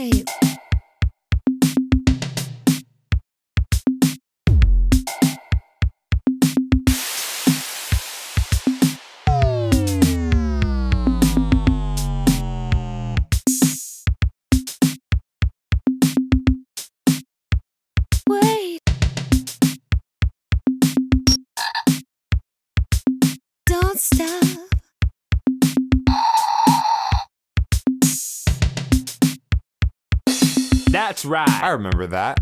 tape. Wait. Don't stop. That's right. I remember that.